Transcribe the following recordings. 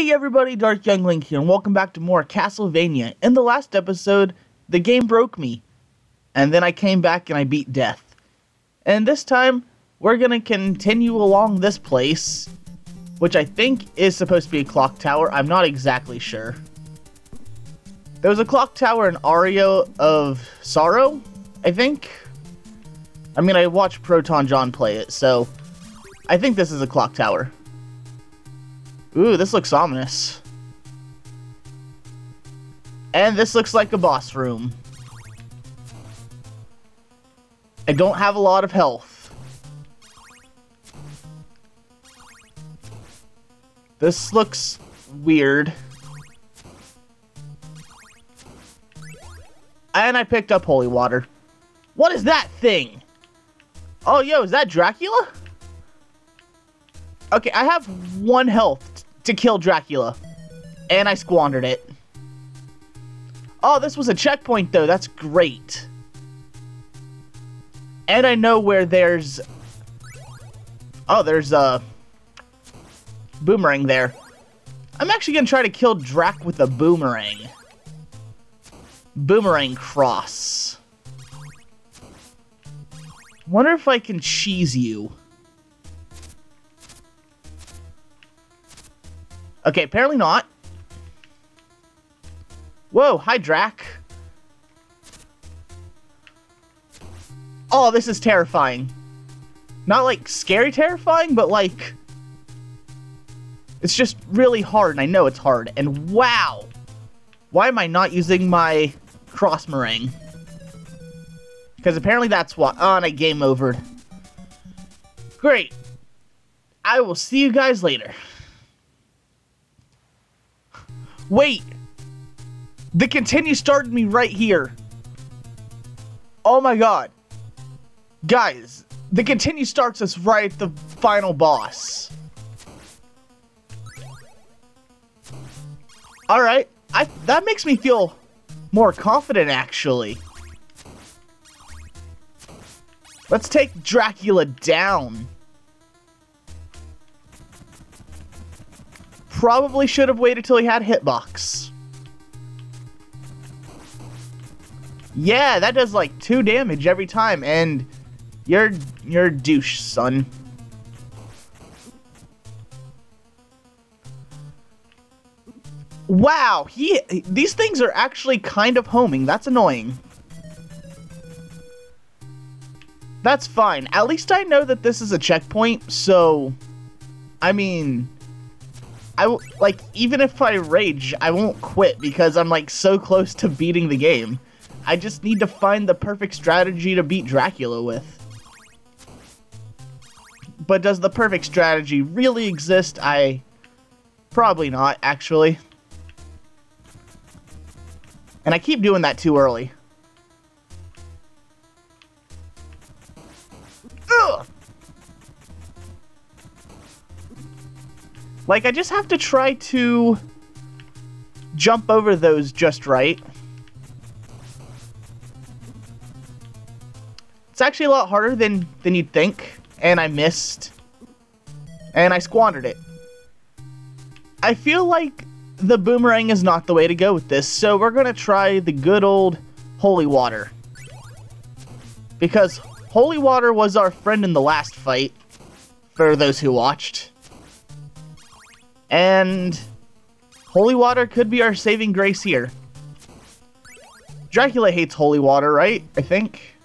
Hey everybody, Dark Young Link here, and welcome back to more Castlevania. In the last episode, the game broke me, and then I came back and I beat death. And this time, we're gonna continue along this place, which I think is supposed to be a clock tower. I'm not exactly sure. There was a clock tower in Aria of Sorrow, I think. I mean, I watched Proton John play it, so I think this is a clock tower. Ooh, this looks ominous. And this looks like a boss room. I don't have a lot of health. This looks weird. And I picked up holy water. What is that thing? Oh, yo, is that Dracula? Okay, I have one health to kill Dracula, and I squandered it. Oh, this was a checkpoint, though. That's great. And I know where there's... Oh, there's a boomerang there. I'm actually going to try to kill Drac with a boomerang. Boomerang cross. Wonder if I can cheese you. Okay, apparently not. Whoa, hi, Drac. Oh, this is terrifying. Not, like, scary terrifying, but, like... It's just really hard, and I know it's hard. And wow! Why am I not using my cross meringue? Because apparently that's what... Oh, and I game overed. Great. I will see you guys later. Wait! The continue started me right here. Oh my god. Guys, the continue starts us right at the final boss. Alright, that makes me feel more confident, actually. Let's take Dracula down. Probably should have waited till he had hitbox. Yeah, that does like 2 damage every time, and you're a douche, son. Wow, these things are actually kind of homing. That's annoying. That's fine. At least I know that this is a checkpoint, so I mean, even if I rage, I won't quit because I'm, like, so close to beating the game. I just need to find the perfect strategy to beat Dracula with. But does the perfect strategy really exist? Probably not, actually. And I keep doing that too early. Ugh! Like, I just have to try to jump over those just right. It's actually a lot harder than you'd think. And I missed. And I squandered it. I feel like the boomerang is not the way to go with this, so we're gonna try the good old holy water. Because holy water was our friend in the last fight, for those who watched. And holy water could be our saving grace here. Dracula hates holy water, right? I think.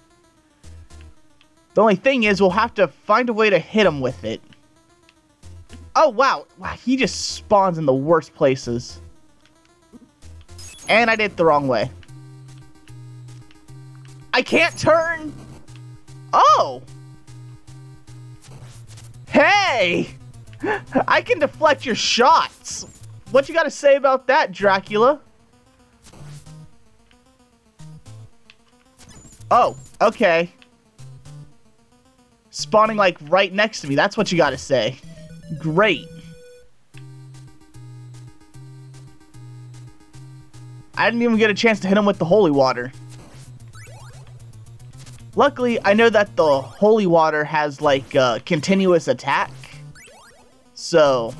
The only thing is we'll have to find a way to hit him with it. Oh, wow. Wow, he just spawns in the worst places. And I did it the wrong way. I can't turn. Oh. Hey. I can deflect your shots. What you got to say about that, Dracula? Oh, okay. Spawning, like, right next to me. That's what you got to say. Great. I didn't even get a chance to hit him with the holy water. Luckily, I know that the holy water has, like, a continuous attack. So,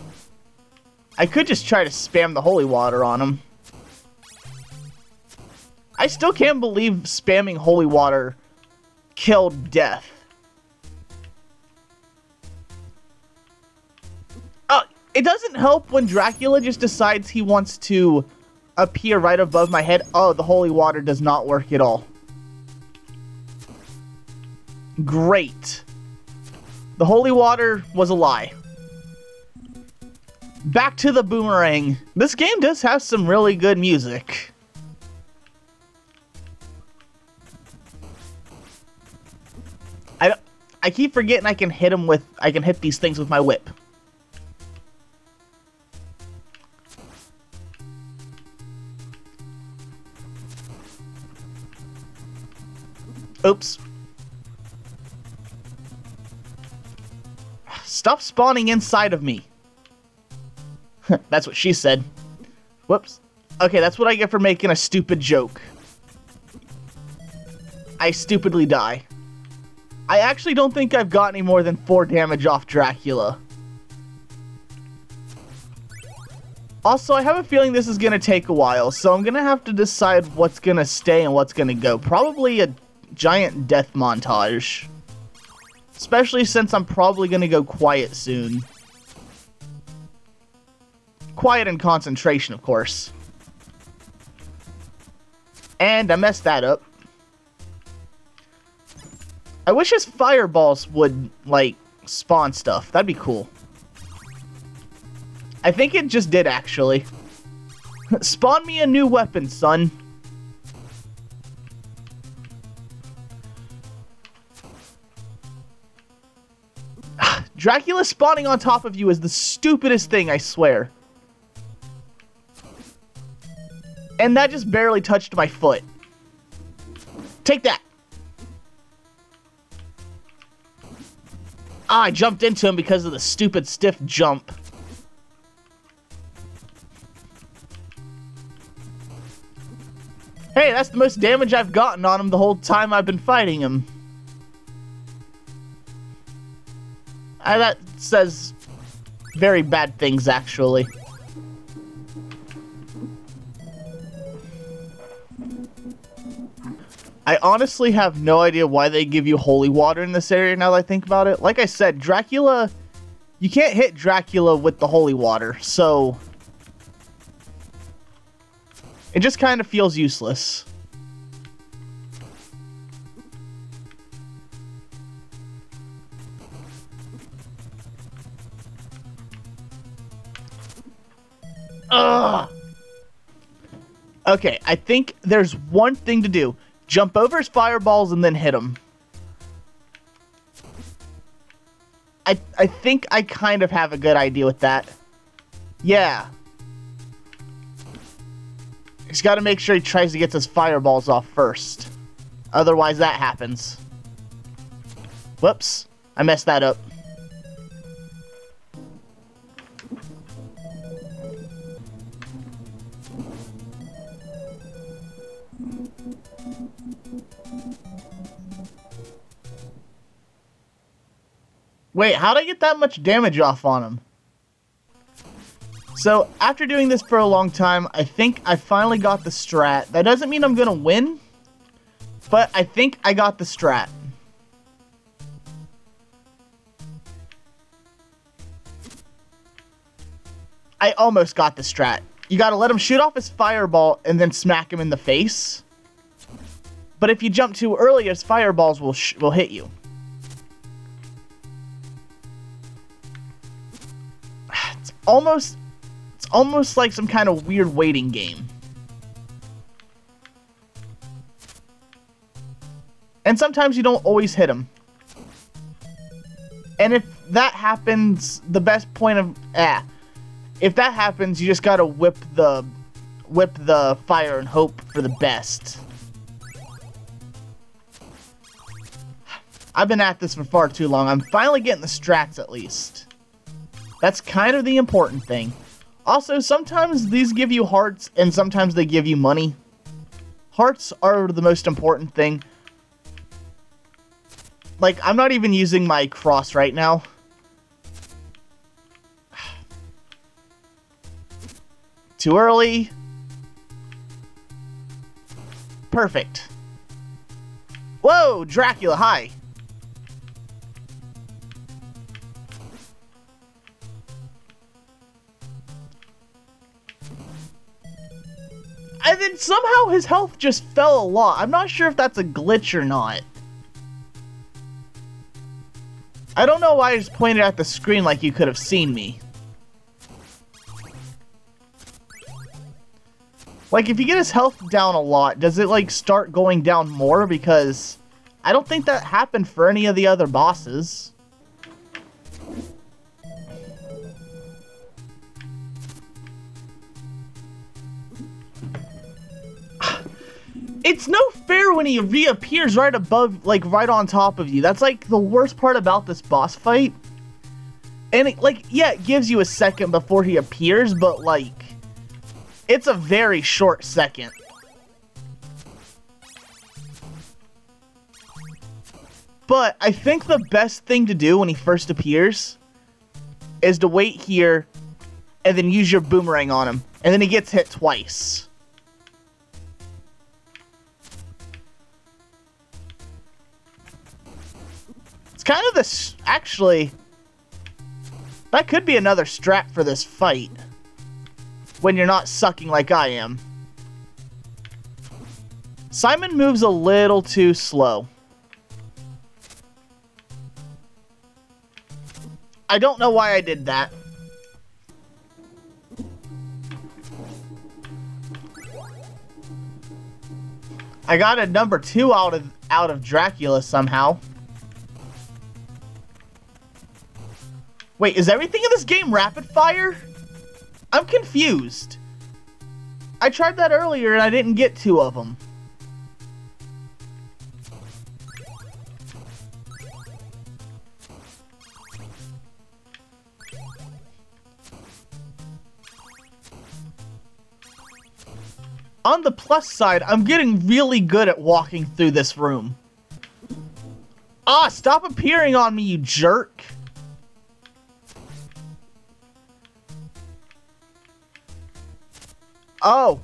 I could just try to spam the holy water on him. I still can't believe spamming holy water killed Death. It doesn't help when Dracula just decides he wants to appear right above my head. Oh, the holy water does not work at all. Great. The holy water was a lie. Back to the boomerang. This game does have some really good music. I keep forgetting I can hit these things with my whip. Oops. Stop spawning inside of me. That's what she said. Whoops. Okay, that's what I get for making a stupid joke. I stupidly die. I actually don't think I've got any more than 4 damage off Dracula. Also, I have a feeling this is gonna take a while, so I'm gonna have to decide what's gonna stay and what's gonna go. Probably a giant death montage. Especially since I'm probably gonna go quiet soon. Quiet and concentration, of course. And I messed that up. I wish his fireballs would, like, spawn stuff. That'd be cool. I think it just did, actually. Spawn me a new weapon, son. Dracula spawning on top of you is the stupidest thing, I swear. And that just barely touched my foot. Take that. Ah, I jumped into him because of the stupid stiff jump. Hey, that's the most damage I've gotten on him the whole time I've been fighting him. That says very bad things, actually. I honestly have no idea why they give you holy water in this area now that I think about it. Like I said, Dracula... You can't hit Dracula with the holy water, so... It just kind of feels useless. Ugh! Okay, I think there's one thing to do. Jump over his fireballs and then hit him. I think I kind of have a good idea with that. Yeah. He's got to make sure he tries to get his fireballs off first. Otherwise that happens. Whoops. I messed that up. Wait, how'd I get that much damage off on him? So, after doing this for a long time, I think I finally got the strat. That doesn't mean I'm gonna win, but I think I got the strat. I almost got the strat. You gotta let him shoot off his fireball and then smack him in the face. But if you jump too early, his fireballs will hit you. It's almost like some kind of weird waiting game. And sometimes you don't always hit him. And if that happens, if that happens, you just gotta whip the fire and hope for the best. I've been at this for far too long. I'm finally getting the strats at least. That's kind of the important thing. Also, sometimes these give you hearts, and sometimes they give you money. Hearts are the most important thing. Like, I'm not even using my cross right now. Too early. Perfect. Whoa, Dracula, hi. And then somehow his health just fell a lot. I'm not sure if that's a glitch or not. I don't know why I just pointed at the screen like you could have seen me. Like, if you get his health down a lot, does it, like, start going down more? Because I don't think that happened for any of the other bosses. It's no fair when he reappears right above, like, right on top of you. That's, like, the worst part about this boss fight. And, it, like, yeah, it gives you a second before he appears, but, like, it's a very short second. But I think the best thing to do when he first appears is to wait here and then use your boomerang on him. And then he gets hit twice. It's kind of this... Actually, that could be another strat for this fight. When you're not sucking like I am. Simon moves a little too slow. I don't know why I did that. I got a number 2 out of Dracula somehow. Wait, is everything in this game rapid fire? I'm confused. I tried that earlier and I didn't get 2 of them. On the plus side, I'm getting really good at walking through this room. Ah, stop appearing on me, you jerk. Oh,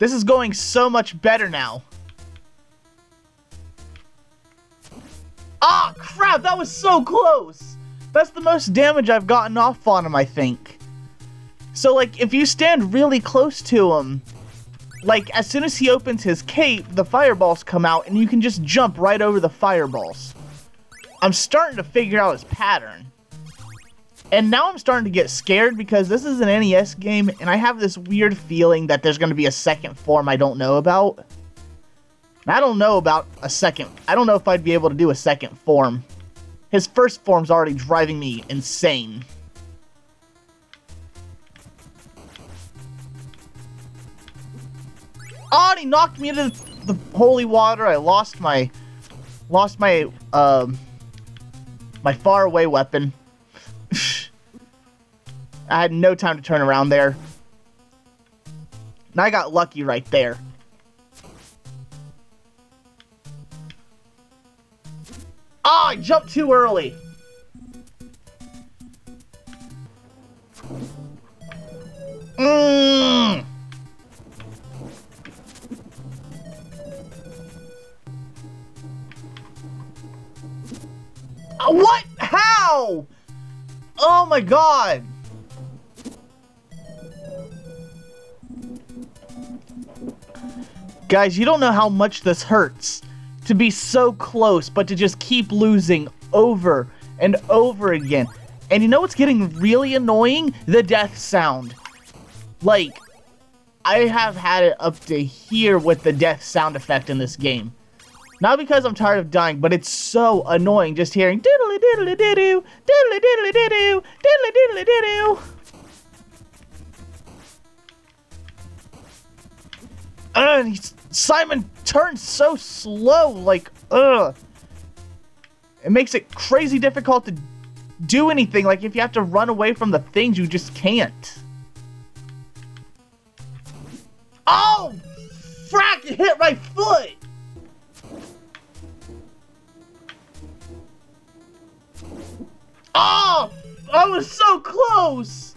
this is going so much better now. Ah, crap, that was so close. That's the most damage I've gotten off on him, I think. So, like, if you stand really close to him, like, as soon as he opens his cape, the fireballs come out, and you can just jump right over the fireballs. I'm starting to figure out his pattern. And now I'm starting to get scared because this is an NES game, and I have this weird feeling that there's going to be a second form I don't know about. And I don't know about a second. I don't know if I'd be able to do a second form. His first form's already driving me insane. Oh, and he knocked me into the holy water. I lost my faraway weapon. I had no time to turn around there. And I got lucky right there. Oh, I jumped too early. Mm. What? How? Oh my god. Guys, you don't know how much this hurts to be so close, but to just keep losing over and over again. And you know what's getting really annoying? The death sound. Like, I have had it up to here with the death sound effect in this game. Not because I'm tired of dying, but it's so annoying just hearing diddly diddly diddoo, diddly diddly diddoo, diddly diddly diddoo. Simon turns so slow, like, ugh. It makes it crazy difficult to do anything. Like, if you have to run away from the things, you just can't. Oh! Frack! It hit my foot! Oh! I was so close!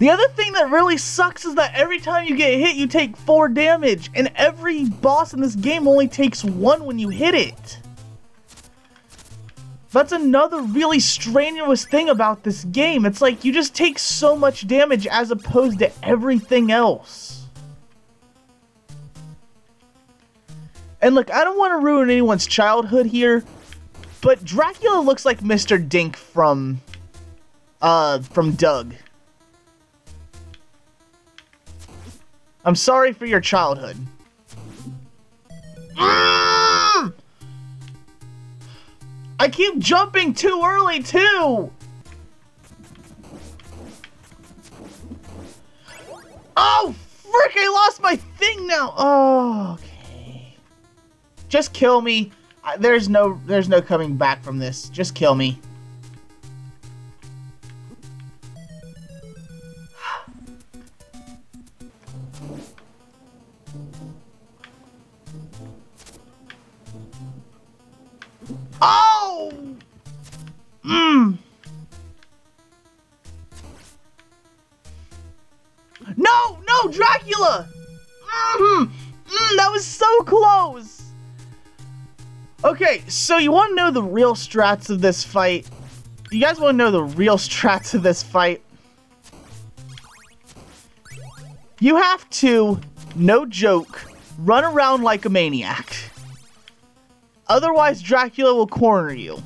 The other thing that really sucks is that every time you get hit, you take 4 damage, and every boss in this game only takes 1 when you hit it. That's another really strenuous thing about this game. It's like you just take so much damage as opposed to everything else. And look, I don't want to ruin anyone's childhood here, but Dracula looks like Mr. Dink from Doug. I'm sorry for your childhood. I keep jumping too early, too! Oh, frick! I lost my thing now! Oh, okay. Just kill me. There's no coming back from this. Just kill me. Dracula! That was so close! Okay, so you want to know the real strats of this fight? You guys want to know the real strats of this fight? You have to, no joke, run around like a maniac. Otherwise, Dracula will corner you.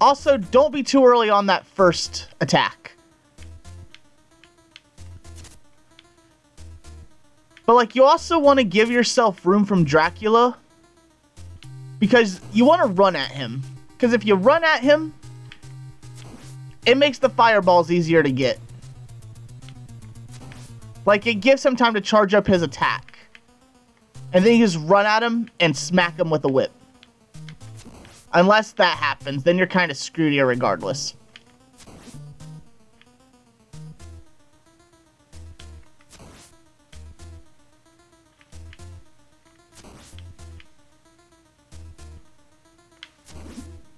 Also, don't be too early on that first attack. But, like, you also want to give yourself room from Dracula, because you want to run at him. Because if you run at him, it makes the fireballs easier to get. Like, it gives him time to charge up his attack. And then you just run at him and smack him with a whip. Unless that happens, then you're kind of screwed here regardless.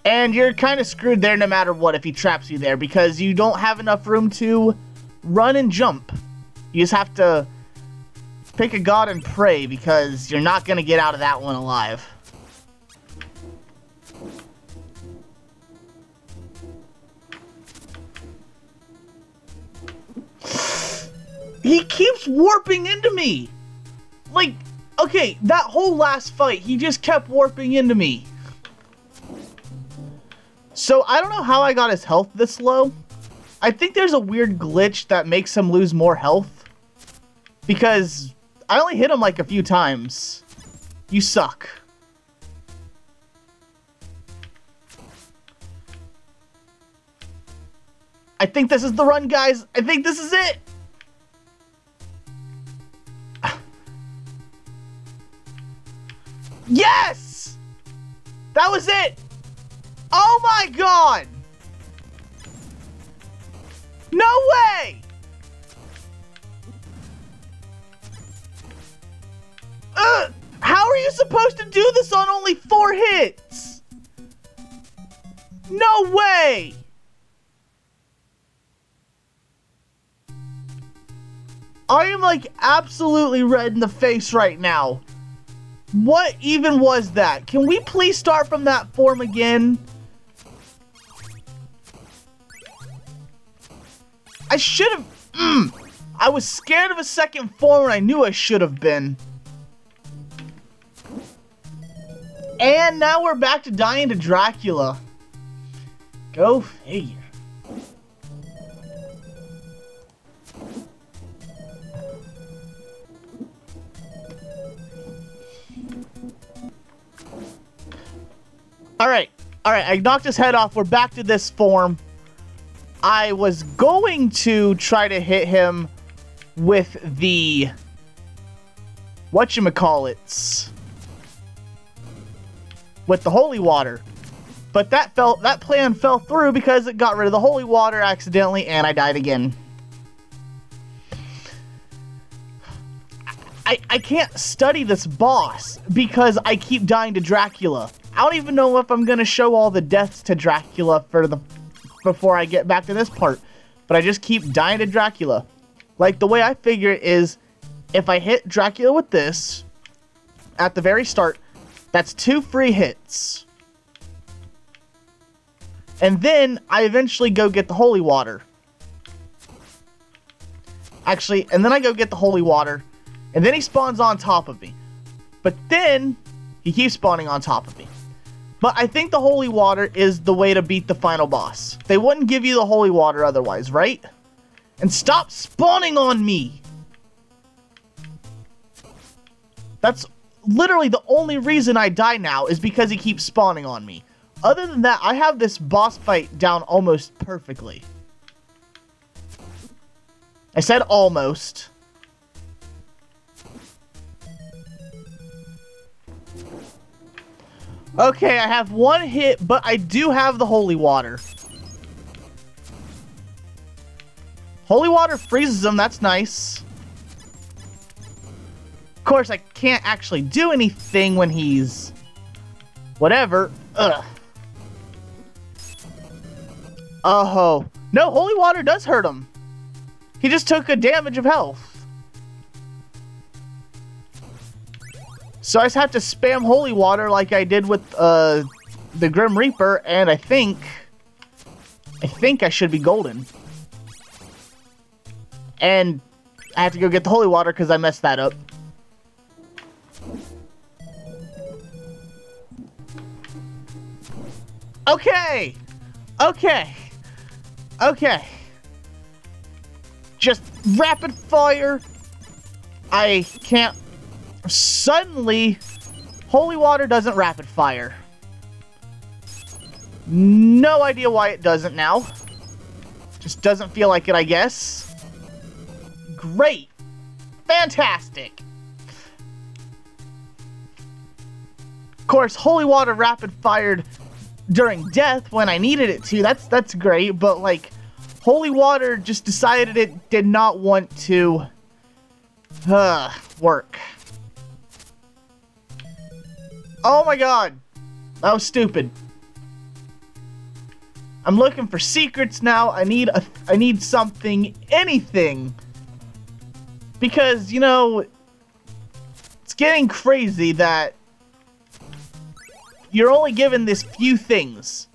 And you're kind of screwed there no matter what if he traps you there, because you don't have enough room to run and jump. You just have to pick a god and pray, because you're not going to get out of that one alive. He keeps warping into me! Like, okay, that whole last fight, he just kept warping into me. So, I don't know how I got his health this low. I think there's a weird glitch that makes him lose more health. Because I only hit him like a few times. You suck. I think this is the run, guys. I think this is it. Yes! That was it! Oh my god! No way! How are you supposed to do this on only 4 hits? No way! I am like absolutely red in the face right now. What even was that? Can we please start from that form again? I should have... I was scared of a second form, and I knew I should have been. And now we're back to dying to Dracula. Go figure. Alright, I knocked his head off. We're back to this form. I was going to try to hit him with the whatchamacallits, with the holy water, but that plan fell through because it got rid of the holy water accidentally, and I died again. I can't study this boss because I keep dying to Dracula. I don't even know if I'm gonna show all the deaths to Dracula before I get back to this part. but I just keep dying to Dracula. Like, the way I figure is, if I hit Dracula with this at the very start, that's 2 free hits. And then I eventually go get the holy water. Actually, and then I go get the holy water, and then he spawns on top of me. But then he keeps spawning on top of me. But I think the holy water is the way to beat the final boss. They wouldn't give you the holy water otherwise, right? And stop spawning on me! That's literally the only reason I die now, is because he keeps spawning on me. Other than that, I have this boss fight down almost perfectly. I said almost. Okay, I have 1 hit, but I do have the holy water. Holy water freezes him, that's nice. Of course, I can't actually do anything when he's... whatever. Ugh. Oh, no, holy water does hurt him. He just took a damage of health. So I just have to spam holy water like I did with the Grim Reaper, and I think I should be golden. And I have to go get the holy water because I messed that up. Okay! Okay! Okay! Just rapid fire. I can't. Suddenly, holy water doesn't rapid fire. No idea why it doesn't now. Just doesn't feel like it, I guess. Great. Fantastic. Of course, holy water rapid fired during death when I needed it to. That's great, but like, holy water just decided it did not want to work. Oh my god. That was stupid. I'm looking for secrets now. I need something, anything. Because, you know, it's getting crazy that you're only given this few things.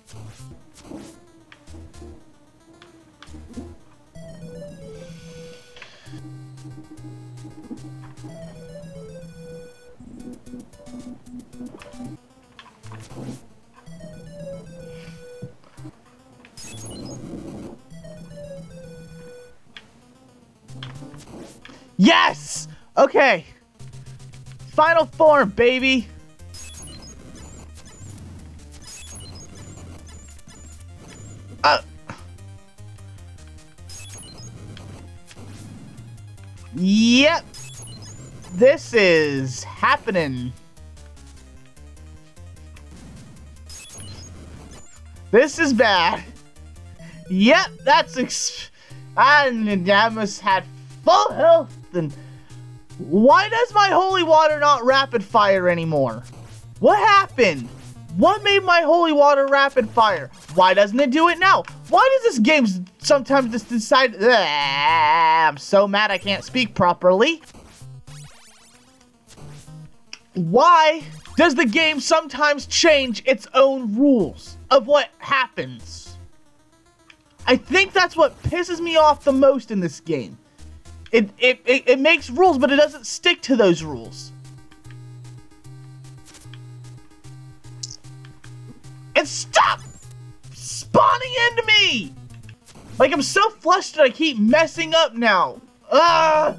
Yes! Okay. Final form, baby. Yep. This is happening. This is bad. Yep, that's I must have full health. And why does my holy water not rapid fire anymore? What happened? What made my holy water rapid fire? Why doesn't it do it now? Why does this game sometimes just decide... I'm so mad I can't speak properly. Why does the game sometimes change its own rules of what happens? I think that's what pisses me off the most in this game. It makes rules, but it doesn't stick to those rules. And stop spawning into me! Like, I'm so flustered I keep messing up now. Ah!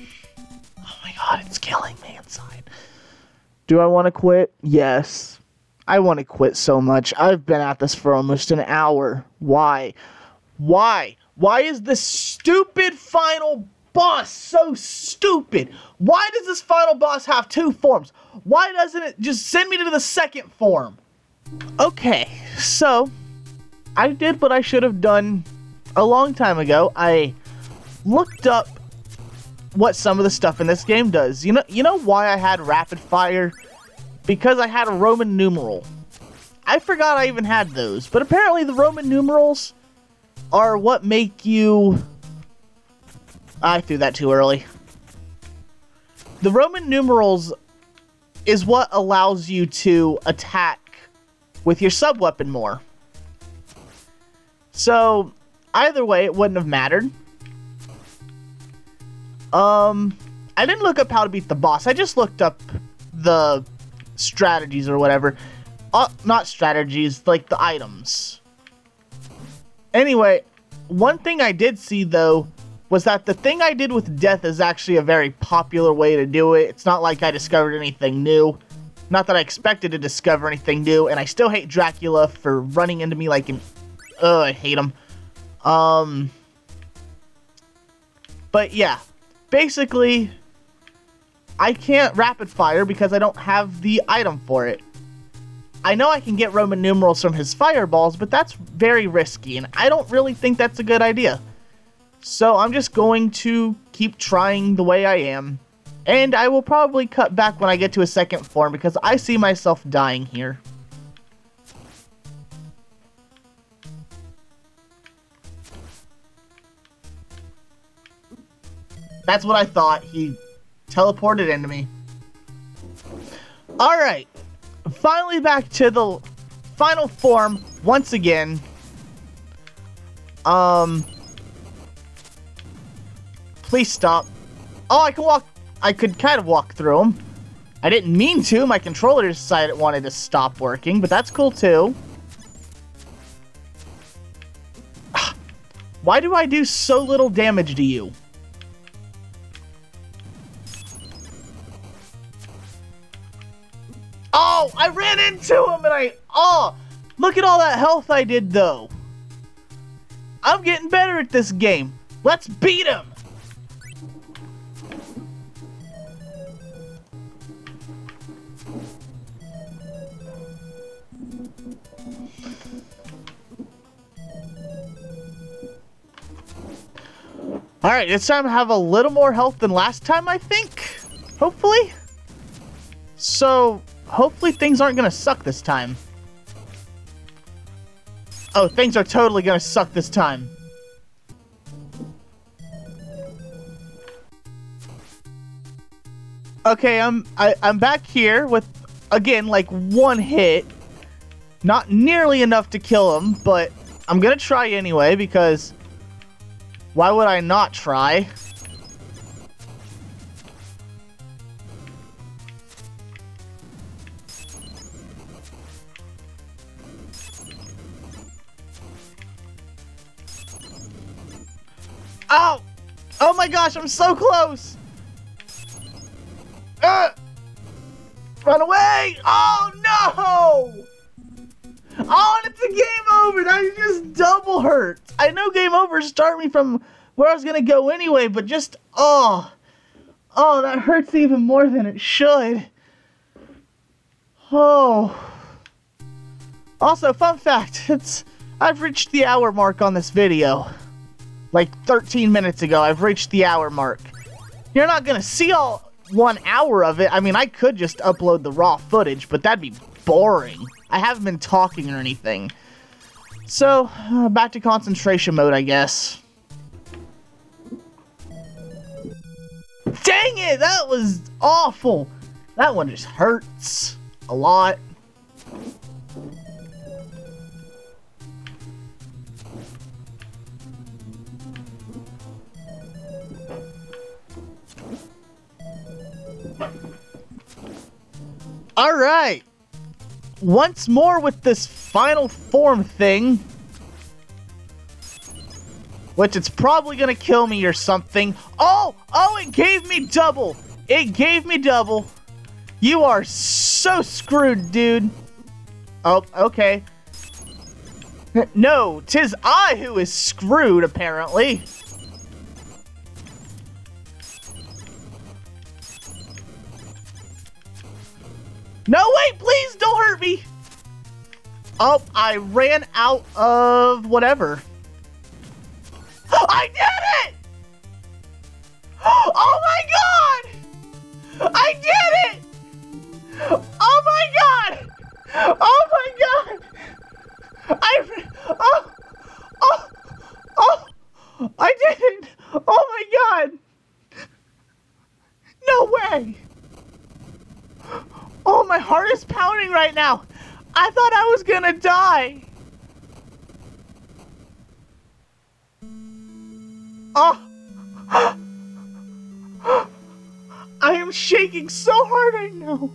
Oh my god, it's killing me inside. Do I want to quit? Yes. I want to quit so much. I've been at this for almost an hour. Why? Why? Why is this stupid final boss so stupid? Why does this final boss have 2 forms? Why doesn't it just send me to the second form? Okay, so I did what I should have done a long time ago. I looked up what some of the stuff in this game does. You know why I had rapid fire? Because I had a Roman numeral. I forgot I even had those, but apparently the Roman numerals are what make you... I threw that too early. The Roman numerals is what allows you to attack with your sub-weapon more. So, either way, it wouldn't have mattered. I didn't look up how to beat the boss. I just looked up the strategies or whatever. Not strategies, like the items. Anyway, one thing I did see, though, was that the thing I did with death is actually a very popular way to do it. It's not like I discovered anything new. Not that I expected to discover anything new, and I still hate Dracula for running into me like an... Ugh, I hate him. But yeah, basically, I can't rapid fire because I don't have the item for it. I know I can get Roman numerals from his fireballs, but that's very risky, and I don't really think that's a good idea. So I'm just going to keep trying the way I am, and I will probably cut back when I get to a second form because I see myself dying here. That's what I thought. He teleported into me. Alright. Finally back to the final form once again. Please stop. Oh, I can walk. I could kind of walk through them. I didn't mean to. My controller decided it wanted to stop working, but that's cool too. Why do I do so little damage to you? Oh, I ran into him and oh, look at all that health I did though. I'm getting better at this game. Let's beat him. All right, it's time to have a little more health than last time, I think. Hopefully. So, hopefully things aren't gonna suck this time. Oh, things are totally gonna suck this time. Okay, I'm back here with, again, like one hit. Not nearly enough to kill him, but I'm gonna try anyway because why would I not try? Ow! Oh my gosh, I'm so close! Run away! Oh no! Oh, and it's a game over! Now you just double hurt! I know game over started me from where I was gonna go anyway, but just, oh. Oh, that hurts even more than it should. Oh. Also, fun fact, I've reached the hour mark on this video. Like 13 minutes ago, I've reached the hour mark. You're not gonna see all 1 hour of it. I mean, I could just upload the raw footage, but that'd be boring. I haven't been talking or anything. So, back to concentration mode, I guess. Dang it, that was awful. That one just hurts a lot. Alright, once more with this final form thing, which it's probably gonna kill me or something. Oh, oh, it gave me double. It gave me double. You are so screwed, dude. Oh, okay. No, 'tis I who is screwed, apparently. No, wait, please don't hurt me. Oh, I ran out of whatever. I did it! Oh my god! I did it! Oh my god! Oh my god! I did it! Oh my god! No way! Oh, my heart is pounding right now! I thought I was gonna die! Oh! I am shaking so hard right now!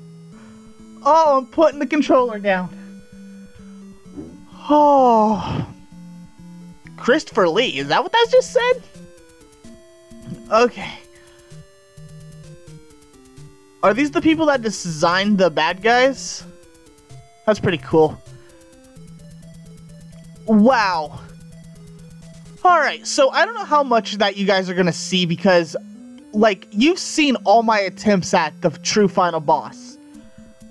Oh, I'm putting the controller down. Oh... Christopher Lee, is that what that just said? Okay. Are these the people that designed the bad guys? That's pretty cool. Wow. Alright, so I don't know how much that you guys are gonna see because, like, you've seen all my attempts at the true final boss.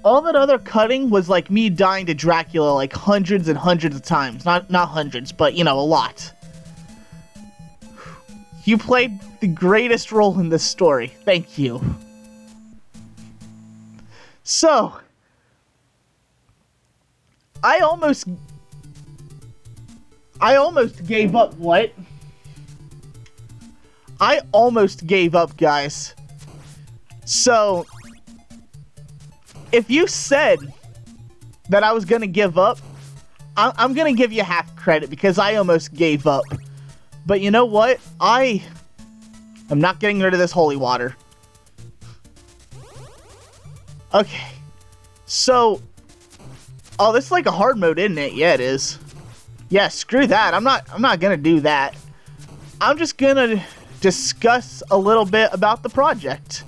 All that other cutting was like me dying to Dracula like hundreds and hundreds of times. Not hundreds, but you know, a lot. You played the greatest role in this story. Thank you. So, I almost gave up, what? I almost gave up, guys. So, if you said that I was gonna give up, I'm gonna give you half credit because I almost gave up. But you know what? I am not getting rid of this holy water. Okay. So, oh, this is like a hard mode, isn't it? Yeah, it is. Yeah, screw that. I'm not gonna do that. I'm just gonna discuss a little bit about the project.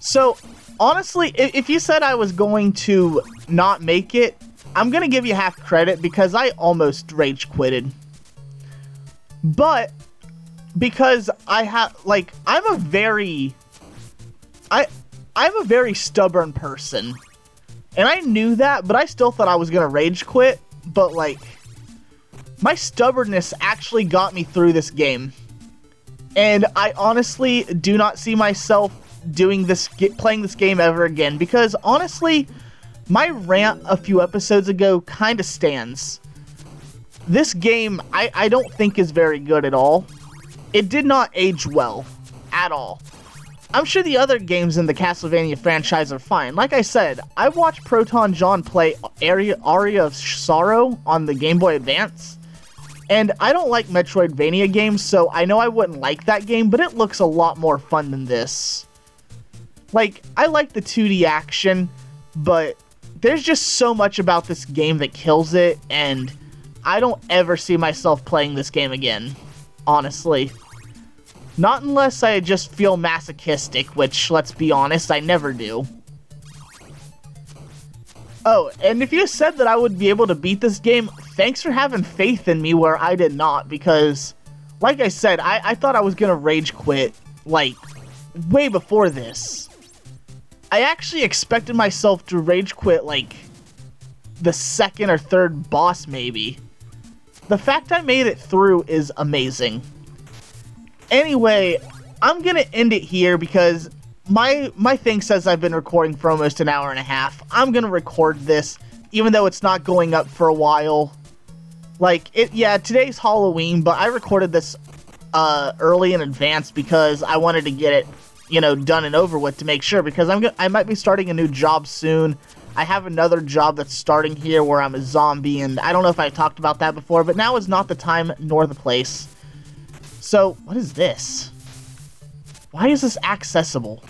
So, honestly, if you said I was going to not make it, I'm going to give you half credit because I almost rage quitted. But because I have, like, I'm a very stubborn person. And I knew that, but I still thought I was going to rage quit. But, like, my stubbornness actually got me through this game. And I honestly do not see myself playing this game ever again, because honestly my rant a few episodes ago kind of stands. This game I don't think is very good at all. It did not age well at all. I'm sure the other games in the Castlevania franchise are fine. Like I said, I watched Proton John play Aria of Sorrow on the Game Boy Advance, and I don't like Metroidvania games, so I know I wouldn't like that game, but it looks a lot more fun than this. Like, I like the 2D action, but there's just so much about this game that kills it, and I don't ever see myself playing this game again, honestly. Not unless I just feel masochistic, which, let's be honest, I never do. Oh, and if you said that I would be able to beat this game, thanks for having faith in me where I did not, because, like I said, I thought I was gonna rage quit, like, way before this. I actually expected myself to rage quit like the second or third boss maybe. The fact I made it through is amazing. Anyway, I'm gonna end it here because my thing says I've been recording for almost an hour and a half. I'm gonna record this even though it's not going up for a while. Like, yeah, today's Halloween, but I recorded this early in advance because I wanted to get it, you know, done and over with to make sure, because I might be starting a new job soon. I have another job that's starting here where I'm a zombie, and I don't know if I talked about that before, but now is not the time nor the place. So, what is this? Why is this accessible?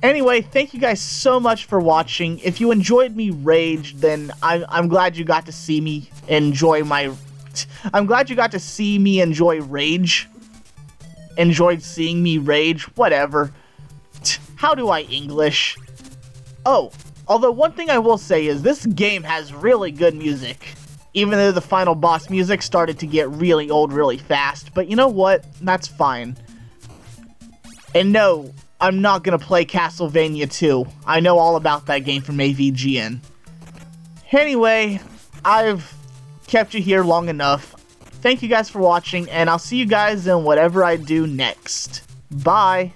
Anyway, thank you guys so much for watching. If you enjoyed me rage, then I'm glad you got to see me enjoy my... I'm glad you got to see me enjoy rage. Enjoyed seeing me rage, whatever. How do I English? Oh, although one thing I will say is this game has really good music. Even though the final boss music started to get really old really fast. But you know what? That's fine. And no, I'm not gonna play Castlevania 2. I know all about that game from AVGN. Anyway, I've kept you here long enough. Thank you guys for watching, and I'll see you guys in whatever I do next. Bye!